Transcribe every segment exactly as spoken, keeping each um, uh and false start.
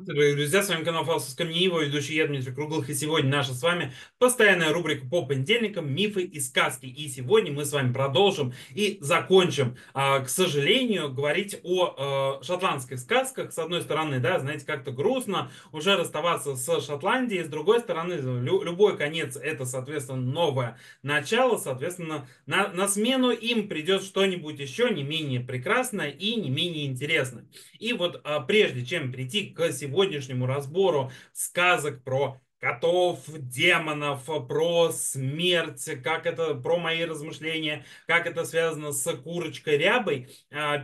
Друзья, с вами канал «Философское Мнение», его ведущий я, Дмитрий Круглых, и сегодня наша с вами постоянная рубрика по понедельникам «Мифы и сказки». И сегодня мы с вами продолжим и закончим, к сожалению, говорить о шотландских сказках. С одной стороны, да, знаете, как-то грустно уже расставаться с Шотландией, с другой стороны, любой конец – это, соответственно, новое начало, соответственно, на, на смену им придет что-нибудь еще не менее прекрасное и не менее интересное. И вот прежде чем прийти к сегодняшнему разбору сказок про котов, демонов, про смерть, как это, про мои размышления, как это связано с курочкой рябой.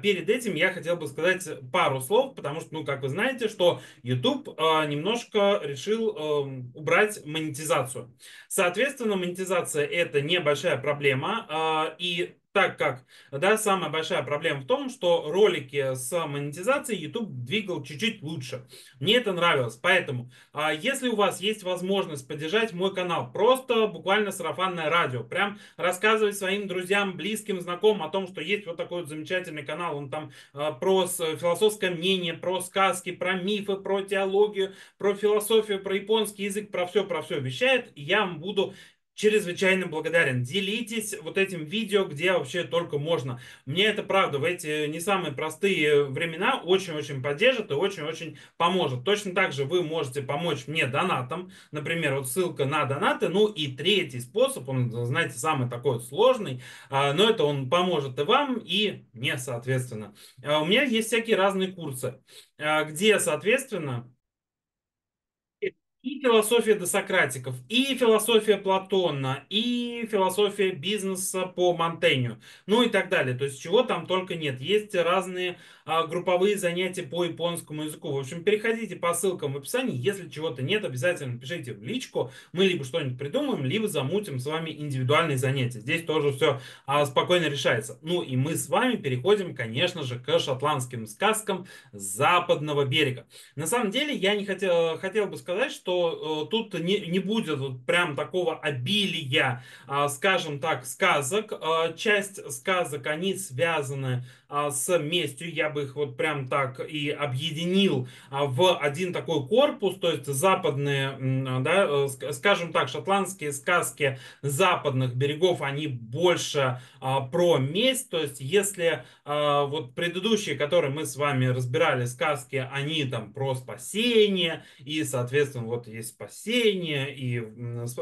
Перед этим я хотел бы сказать пару слов, потому что, ну, как вы знаете, что YouTube немножко решил убрать монетизацию. Соответственно, монетизация — это небольшая проблема, и так как, да, самая большая проблема в том, что ролики с монетизацией YouTube двигал чуть-чуть лучше. Мне это нравилось. Поэтому, если у вас есть возможность поддержать мой канал, просто буквально сарафанное радио, прям рассказывать своим друзьям, близким, знакомым о том, что есть вот такой вот замечательный канал, он там про философское мнение, про сказки, про мифы, про теологию, про философию, про японский язык, про все, про все вещает, и я вам буду чрезвычайно благодарен. Делитесь вот этим видео, где вообще только можно. Мне это, правда, в эти не самые простые времена очень-очень поддержит и очень-очень поможет. Точно так же вы можете помочь мне донатом. Например, вот ссылка на донаты. Ну и третий способ, он, знаете, самый такой сложный, но это он поможет и вам, и мне, соответственно. У меня есть всякие разные курсы, где, соответственно, и философия досократиков, и философия Платона, и философия бизнеса по Монтенью, ну и так далее. То есть чего там только нет. Есть разные а, групповые занятия по японскому языку. В общем, переходите по ссылкам в описании. Если чего-то нет, обязательно пишите в личку. Мы либо что-нибудь придумаем, либо замутим с вами индивидуальные занятия. Здесь тоже все а, спокойно решается. Ну и мы с вами переходим, конечно же, к шотландским сказкам западного берега. На самом деле, я не хотел, хотел бы сказать, что Что, э, тут не, не будет вот прям такого обилия, э, скажем так, сказок. Э, часть сказок, они связаны э, с местью. Я бы их вот прям так и объединил э, в один такой корпус. То есть западные, э, да, э, скажем так, шотландские сказки западных берегов, они больше э, про месть. То есть если э, вот предыдущие, которые мы с вами разбирали, сказки, они там про спасение и, соответственно, вот есть спасение, и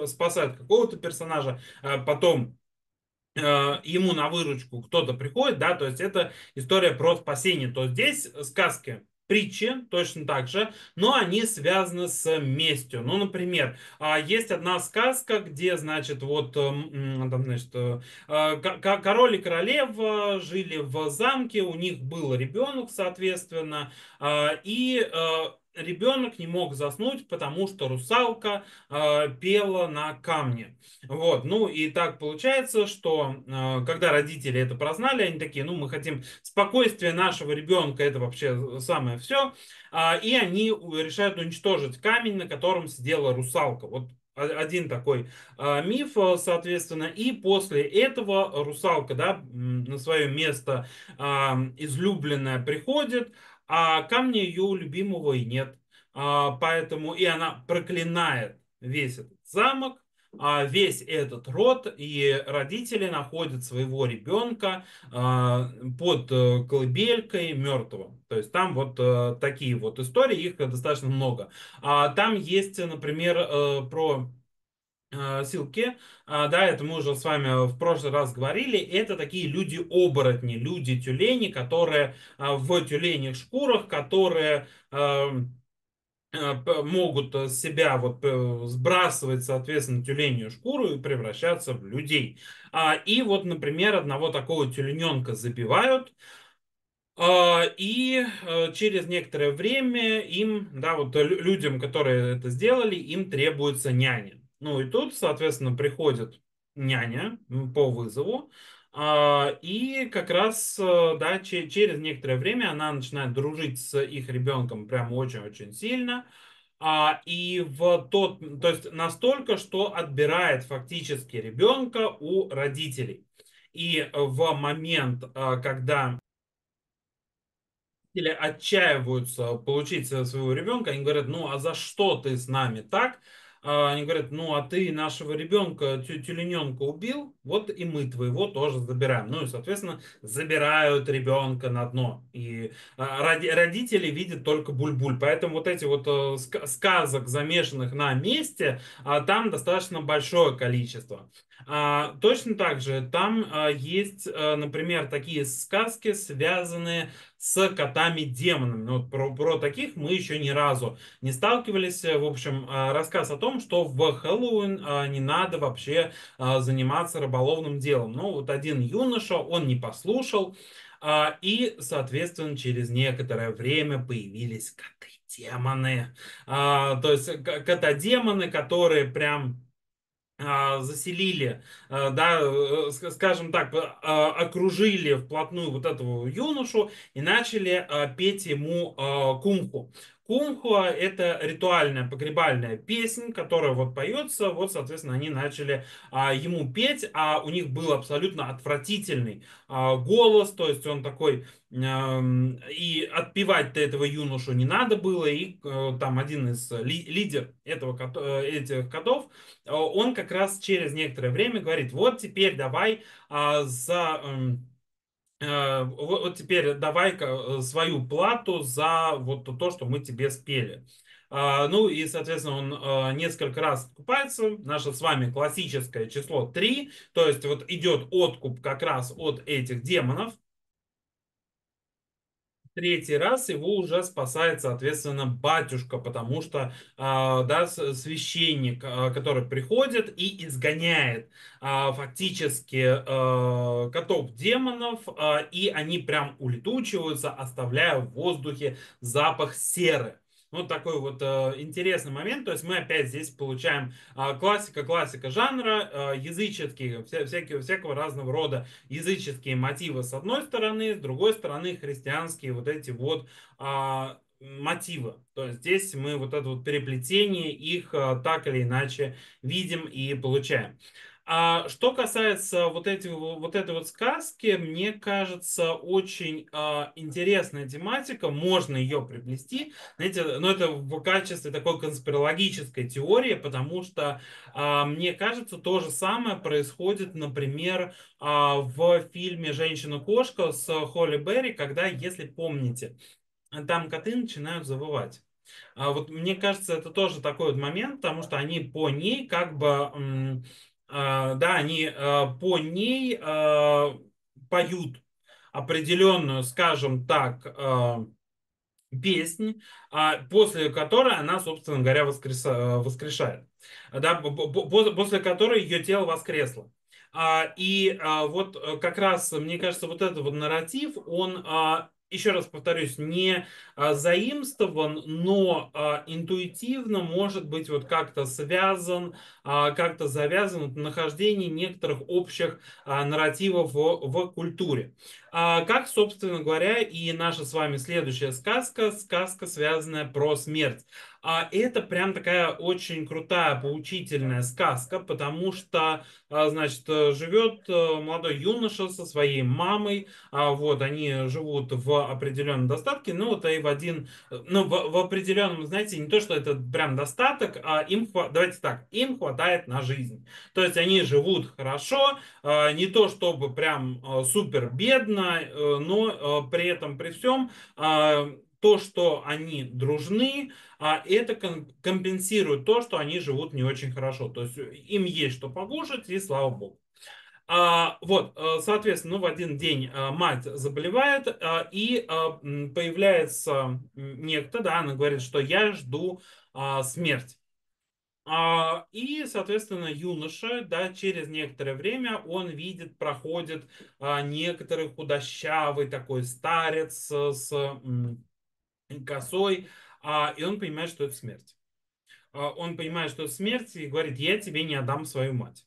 спасают какого-то персонажа, а потом ему на выручку кто-то приходит, да, то есть это история про спасение, то здесь сказки, притчи точно так же, но они связаны с местью. Ну, например, есть одна сказка, где, значит, вот, там, значит, король и королева жили в замке, у них был ребенок, соответственно, и ребенок не мог заснуть, потому что русалка э, пела на камне. Вот. Ну и так получается, что э, когда родители это прознали, они такие, ну мы хотим спокойствия нашего ребенка, это вообще самое все. Э, и они решают уничтожить камень, на котором сидела русалка. Вот один такой э, миф, соответственно. И после этого русалка, да, на свое место э, излюбленное приходит, а камня ее любимого и нет. А, поэтому и она проклинает весь этот замок, а, весь этот род, и родители находят своего ребенка а, под колыбелькой мертвого. То есть там вот а, такие вот истории, их достаточно много. А, там есть, например, а, про а, Селки. А, да, это мы уже с вами в прошлый раз говорили. Это такие люди-оборотни, люди-тюлени, которые а, в тюленях шкурах, которые а, а, могут с себя вот сбрасывать, соответственно, тюленью шкуру и превращаться в людей. А, и вот, например, одного такого тюлененка забивают. И через некоторое время им, да, вот людям, которые это сделали, им требуется няня. Ну и тут, соответственно, приходит няня по вызову, и как раз, да, через некоторое время она начинает дружить с их ребенком прям очень-очень сильно, и в тот, то есть настолько, что отбирает фактически ребенка у родителей. И в момент, когда родители отчаиваются получить своего ребенка, они говорят, ну а за что ты с нами так? Они говорят, ну а ты нашего ребенка, тюлененка убил, вот и мы твоего тоже забираем. Ну и, соответственно, забирают ребенка на дно. И родители видят только буль-буль. Поэтому вот эти вот сказок, замешанных на месте, там достаточно большое количество. Точно так же там есть, например, такие сказки, связанные с котами-демонами. Ну, вот про, про таких мы еще ни разу не сталкивались. В общем, рассказ о том, что в Хэллоуин не надо вообще заниматься рыболовным делом. Ну, вот один юноша, он не послушал, и, соответственно, через некоторое время появились коты-демоны. То есть кота-демоны, которые прям... заселили, да, скажем так, окружили вплотную вот этого юношу и начали петь ему кумху. Кумхуа — это ритуальная погребальная песня, которая вот поется, вот, соответственно, они начали а, ему петь, а у них был абсолютно отвратительный а, голос, то есть он такой, а, и отпевать-то этого юношу не надо было, и а, там один из ли, лидер этого, этих котов, он как раз через некоторое время говорит, вот теперь давай а, за... Вот теперь давай-ка свою плату за вот то, что мы тебе спели. Ну и, соответственно, он несколько раз откупается. Наше с вами классическое число три. То есть вот идет откуп как раз от этих демонов. Третий раз его уже спасает, соответственно, батюшка, потому что да, священник, который приходит и изгоняет фактически котов-демонов, и они прям улетучиваются, оставляя в воздухе запах серы. Вот такой вот э, интересный момент. То есть мы опять здесь получаем э, классика, классика жанра, э, языческие, вся, всякие, всякого разного рода языческие мотивы с одной стороны, с другой стороны христианские вот эти вот э, мотивы. То есть здесь мы вот это вот переплетение их э, так или иначе видим и получаем. А что касается вот, эти, вот этой вот сказки, мне кажется, очень а, интересная тематика, можно ее приплести, знаете, но это в качестве такой конспирологической теории, потому что, а, мне кажется, то же самое происходит, например, а, в фильме «Женщина-кошка» с Холли Берри, когда, если помните, там коты начинают завывать. А, вот, мне кажется, это тоже такой вот момент, потому что они по ней как бы... Uh, да, они uh, по ней uh, поют определенную, скажем так, uh, песнь, uh, после которой она, собственно говоря, воскреса, воскрешает, uh, да, после которой ее тело воскресло. Uh, и uh, вот uh, как раз, мне кажется, вот этот вот нарратив, он... Uh, Еще раз повторюсь, не заимствован, но интуитивно может быть вот как-то связан, как-то завязан в нахождении некоторых общих нарративов в, в культуре. Как, собственно говоря, и наша с вами следующая сказка, сказка, связанная про смерть. Это прям такая очень крутая, поучительная сказка, потому что, значит, живет молодой юноша со своей мамой, вот, они живут в определенном достатке, ну, вот и в один, ну, в, в определенном, знаете, не то, что это прям достаток, а им, давайте так, им хватает на жизнь. То есть они живут хорошо, не то, чтобы прям супер бедно, но при этом, при всем, то, что они дружны, а это компенсирует то, что они живут не очень хорошо. То есть им есть что покушать, и слава богу. А, вот, соответственно, в один день мать заболевает, и появляется некто, да, она говорит, что я жду смерть. И, соответственно, юноша, да, через некоторое время он видит, проходит некоторый худощавый такой старец с косой, и он понимает, что это смерть. Он понимает, что это смерть, и говорит, я тебе не отдам свою мать.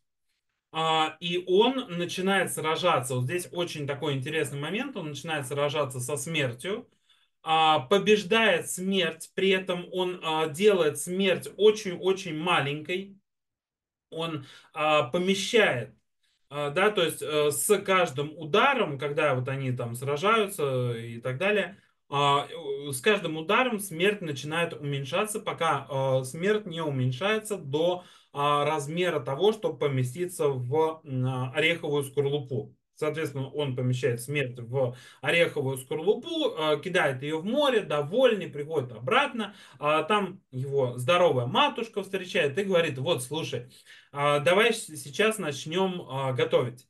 И он начинает сражаться, вот здесь очень такой интересный момент, он начинает сражаться со смертью, побеждает смерть, при этом он делает смерть очень-очень маленькой, он помещает. Да, то есть с каждым ударом, когда вот они там сражаются и так далее, С каждым ударом смерть начинает уменьшаться, пока смерть не уменьшается до размера того, чтобы поместиться в ореховую скорлупу. Соответственно, он помещает смерть в ореховую скорлупу, кидает ее в море, довольный, приходит обратно. Там его здоровая матушка встречает и говорит: вот, слушай, давай сейчас начнем готовить.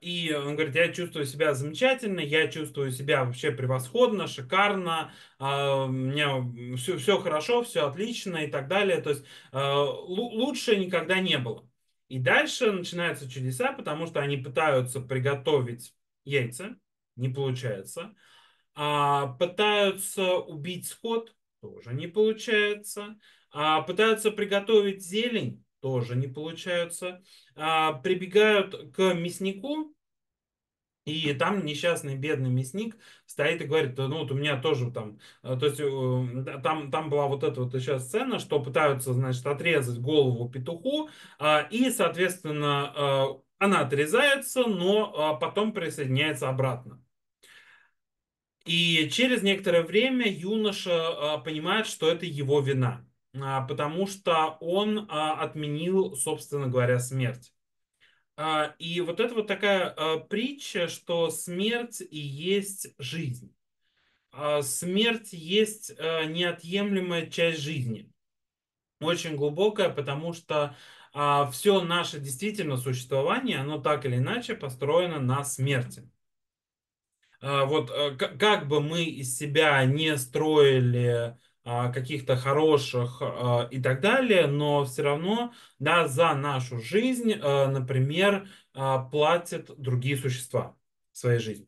И он говорит: я чувствую себя замечательно, я чувствую себя вообще превосходно, шикарно, у меня все, все хорошо, все отлично и так далее. То есть лучше никогда не было. И дальше начинаются чудеса, потому что они пытаются приготовить яйца, не получается. Пытаются убить скот, тоже не получается. Пытаются приготовить зелень, тоже не получается. Прибегают к мяснику, и там несчастный бедный мясник стоит и говорит: ну вот у меня тоже там, то есть там, там была вот эта вот еще сцена, что пытаются, значит, отрезать голову петуху, и, соответственно, она отрезается, но потом присоединяется обратно. И через некоторое время юноша понимает, что это его вина, потому что он отменил, собственно говоря, смерть. И вот это вот такая притча, что смерть и есть жизнь. Смерть есть неотъемлемая часть жизни. Очень глубокая, потому что все наше действительно существование, оно так или иначе построено на смерти. Вот как бы мы из себя не строили каких-то хороших и так далее, но все равно, да, за нашу жизнь, например, платят другие существа в своей жизни.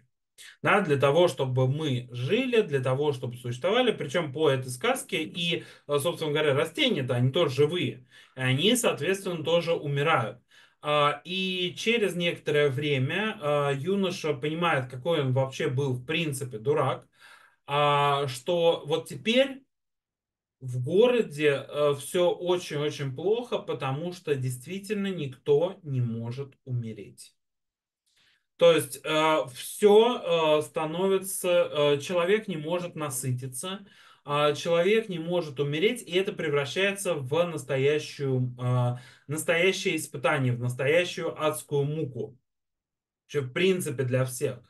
Да, для того, чтобы мы жили, для того, чтобы существовали, причем по этой сказке и, собственно говоря, растения-то, они тоже живые, они, соответственно, тоже умирают. И через некоторое время юноша понимает, какой он вообще был, в принципе, дурак, что вот теперь в городе все очень-очень плохо, потому что действительно никто не может умереть. То есть все становится, человек не может насытиться, человек не может умереть, и это превращается в настоящую, настоящее испытание, в настоящую адскую муку. Вообще, в принципе, для всех.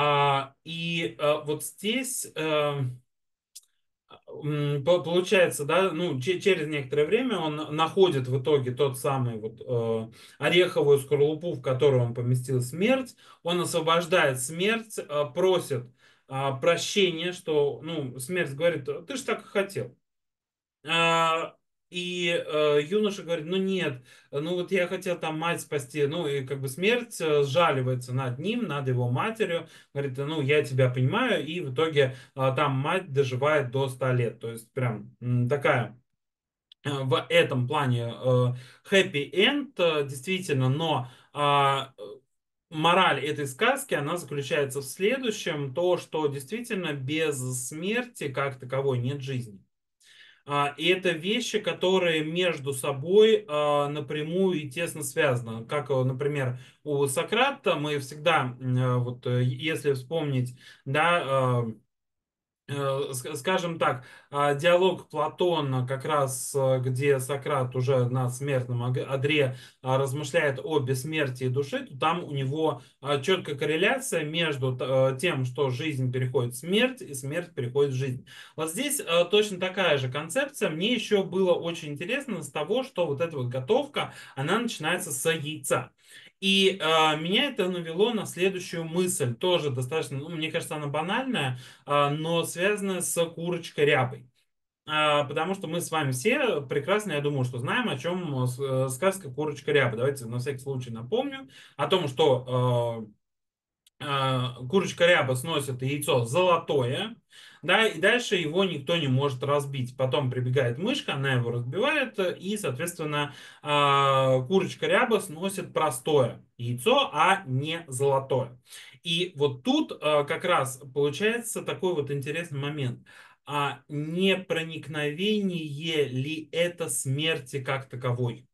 И вот здесь... Получается, да, ну, через некоторое время он находит в итоге тот самый вот, э, ореховую скорлупу, в которую он поместил смерть. Он освобождает смерть, э, просит э, прощения, что, ну, смерть говорит: ты же так и хотел. Э, и э, юноша говорит: ну нет, ну вот я хотел там мать спасти. Ну и как бы смерть сжаливается над ним, над его матерью. Говорит: ну я тебя понимаю. И в итоге э, там мать доживает до ста лет. То есть прям такая э, в этом плане хэппи-энд, э, э, действительно. Но э, мораль этой сказки, она заключается в следующем. То, что действительно без смерти как таковой нет жизни. И это вещи, которые между собой напрямую и тесно связаны. Как, например, у Сократа мы всегда, вот, если вспомнить, да, скажем так, диалог Платона, как раз где Сократ уже на смертном одре размышляет о бессмертии души, то там у него четкая корреляция между тем, что жизнь переходит в смерть, и смерть переходит в жизнь. Вот здесь точно такая же концепция. Мне еще было очень интересно с того, что вот эта вот готовка, она начинается с яйца. И э, меня это навело на следующую мысль, тоже достаточно, ну, мне кажется, она банальная, э, но связанная с курочкой рябой. Э, потому что мы с вами все прекрасно, я думаю, что знаем, о чем э, сказка «Курочка ряба». Давайте на всякий случай напомню о том, что э, э, курочка ряба сносит яйцо золотое, да, и дальше его никто не может разбить. Потом прибегает мышка, она его разбивает, и, соответственно, курочка ряба сносит простое яйцо, а не золотое. И вот тут как раз получается такой вот интересный момент. А непроникновение ли это смерти как таковой?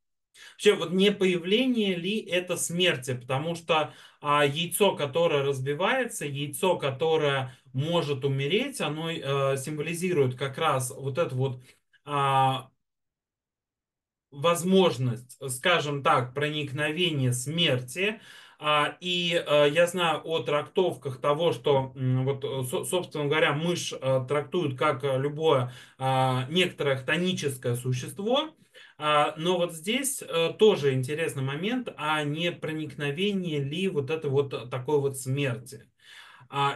Вообще, вот не появление ли это смерти? Потому что а, яйцо, которое разбивается, яйцо, которое может умереть, оно а, символизирует как раз вот эту вот а, возможность, скажем так, проникновения смерти. А, и а, я знаю о трактовках того, что, вот, со, собственно говоря, мышь а, трактуют как любое а, некоторое хтоническое существо. Но вот здесь тоже интересный момент, а не проникновение ли вот этой вот такой вот смерти.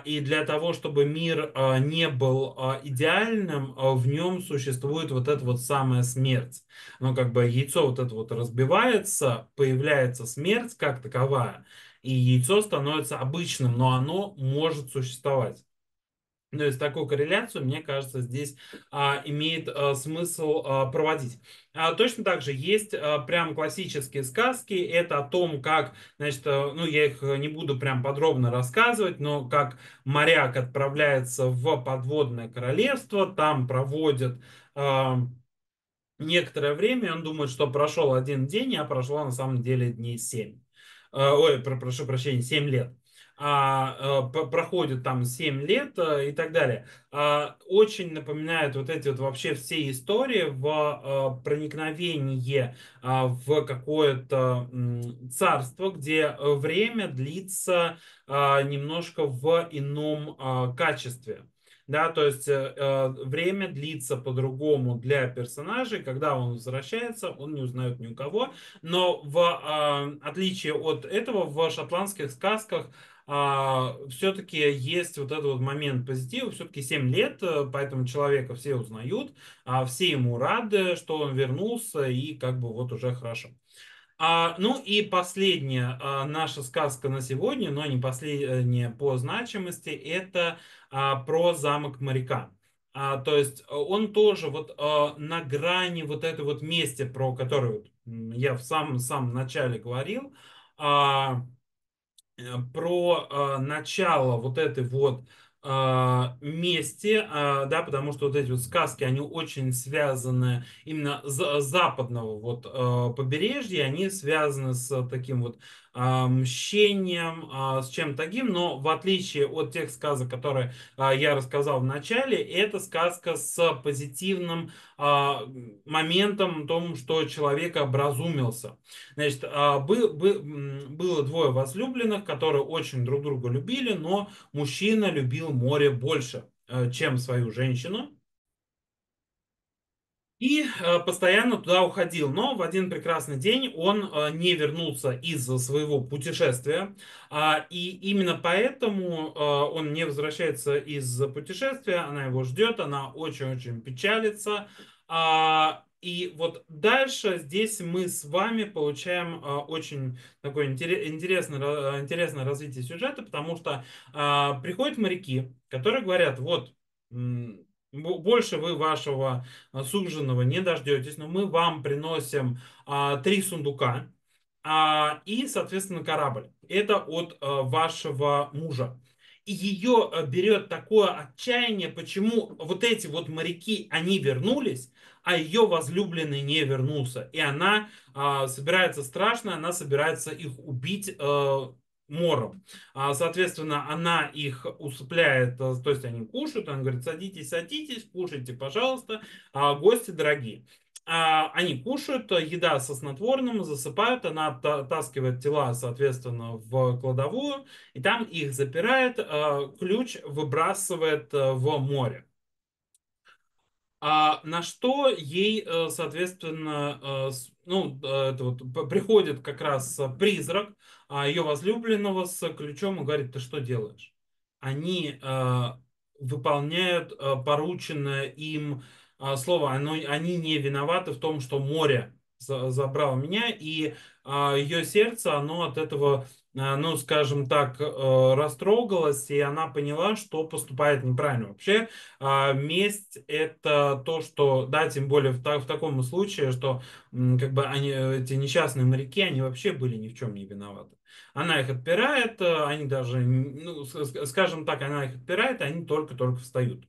И для того, чтобы мир не был идеальным, в нем существует вот эта вот самая смерть. Ну, как бы яйцо вот это вот разбивается, появляется смерть как таковая, и яйцо становится обычным, но оно может существовать. То есть такую корреляцию, мне кажется, здесь а, имеет а, смысл а, проводить. А, точно так же есть а, прям классические сказки. Это о том, как, значит, а, ну я их не буду прям подробно рассказывать, но как моряк отправляется в подводное королевство, там проводит а, некоторое время, он думает, что прошел один день, а прошло на самом деле дней семь. А, ой, про, прошу прощения, семь лет. А, а, проходит там семь лет а, и так далее. А, очень напоминает вот эти вот вообще все истории в а, проникновении а, в какое-то м, царство, где время длится а, немножко в ином а, качестве. Да, то есть э, время длится по-другому для персонажей. Когда он возвращается, он не узнает ни у кого. Но в э, отличие от этого, в шотландских сказках э, все-таки есть вот этот вот момент позитива. Все-таки семь лет, поэтому человека все узнают, а все ему рады, что он вернулся, и как бы вот уже хорошо. А, ну и последняя а, наша сказка на сегодня, но не последняя по значимости, это а, про замок моряка. А, то есть он тоже вот а, на грани вот этой вот мести, про которую я в самом самом начале говорил, а, про а, начало вот этой вот месте, да, потому что вот эти вот сказки, они очень связаны именно с западного вот побережья, они связаны с таким вот мщением, с чем-то таким, но в отличие от тех сказок, которые я рассказал в начале, это сказка с позитивным моментом о том, что человек образумился. Значит, было двое возлюбленных, которые очень друг друга любили, но мужчина любил море больше, чем свою женщину. И постоянно туда уходил. Но в один прекрасный день он не вернулся из-за своего путешествия. И именно поэтому он не возвращается из-за путешествия. Она его ждет, она очень-очень печалится. И вот дальше здесь мы с вами получаем очень такое интересное, интересное развитие сюжета, потому что приходят моряки, которые говорят: вот... больше вы вашего суженого не дождетесь, но мы вам приносим а, три сундука а, и, соответственно, корабль. Это от а, вашего мужа. И ее берет такое отчаяние, почему вот эти вот моряки, они вернулись, а ее возлюбленный не вернулся. И она а, собирается страшно, она собирается их убить а, мором. Соответственно, она их усыпляет, то есть они кушают, она говорит: садитесь, садитесь, кушайте, пожалуйста, гости дорогие. Они кушают, еда со снотворным, засыпают, она оттаскивает тела, соответственно, в кладовую, и там их запирает, ключ выбрасывает в море. А на что ей, соответственно, ну, это вот, приходит как раз призрак ее возлюбленного с ключом и говорит: ты что делаешь? Они выполняют порученное им слово, они не виноваты в том, что море забрало меня, и ее сердце, оно от этого, ну, скажем так, растрогалась, и она поняла, что поступает неправильно. Вообще, месть – это то, что, да, тем более в, в таком случае, что как бы они, эти несчастные моряки, они вообще были ни в чем не виноваты. Она их отпирает, они даже, ну, скажем так, она их отпирает, они только-только встают.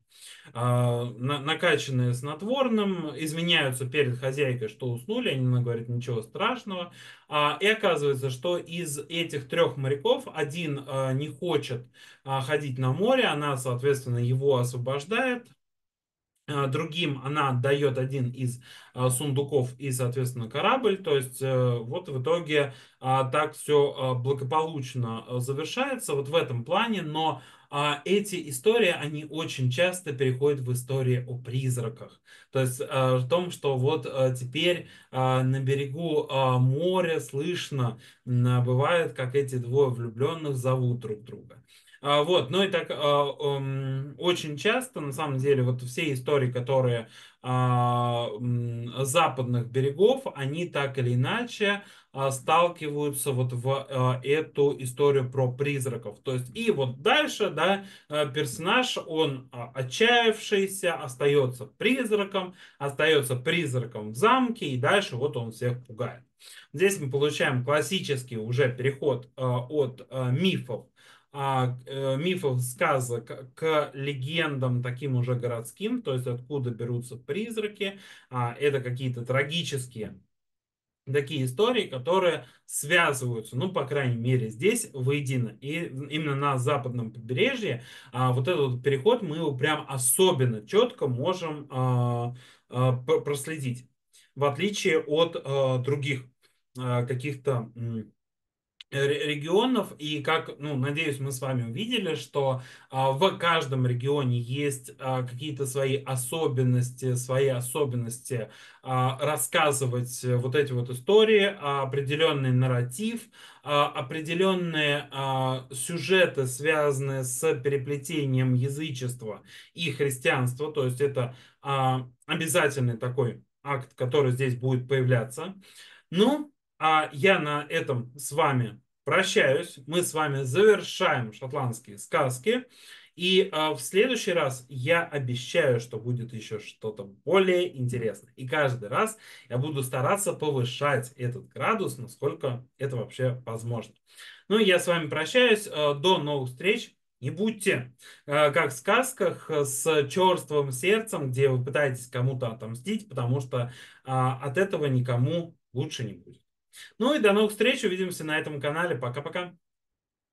Накачанные снотворным, изменяются перед хозяйкой, что уснули, она говорит, ничего страшного. И оказывается, что из этих трех моряков один не хочет ходить на море, она, соответственно, его освобождает. Другим она отдает один из сундуков и, соответственно, корабль. То есть вот в итоге так все благополучно завершается вот в этом плане. Но эти истории, они очень часто переходят в истории о призраках. То есть в том, что вот теперь на берегу моря слышно, бывает, как эти двое влюбленных зовут друг друга. Вот, ну и так очень часто, на самом деле, вот все истории, которые западных берегов, они так или иначе сталкиваются вот в эту историю про призраков. То есть и вот дальше, да, персонаж, он отчаявшийся, остается призраком, остается призраком в замке, и дальше вот он всех пугает. Здесь мы получаем классический уже переход от мифов, мифов, сказок к легендам таким уже городским, то есть откуда берутся призраки. Это какие-то трагические такие истории, которые связываются, ну, по крайней мере, здесь воедино. И именно на западном побережье вот этот переход мы его прям особенно четко можем проследить, в отличие от других каких-то регионов. И как, ну, надеюсь, мы с вами увидели, что а, в каждом регионе есть а, какие-то свои особенности, свои особенности а, рассказывать вот эти вот истории, а, определенный нарратив, а, определенные а, сюжеты, связанные с переплетением язычества и христианства. То есть это а, обязательный такой акт, который здесь будет появляться. Ну, а я на этом с вами прощаюсь. Мы с вами завершаем шотландские сказки. И а, в следующий раз я обещаю, что будет еще что-то более интересное. И каждый раз я буду стараться повышать этот градус, насколько это вообще возможно. Ну, я с вами прощаюсь. До новых встреч. Не будьте, как в сказках, с черствым сердцем, где вы пытаетесь кому-то отомстить, потому что а, от этого никому лучше не будет. Ну и до новых встреч, увидимся на этом канале. Пока-пока.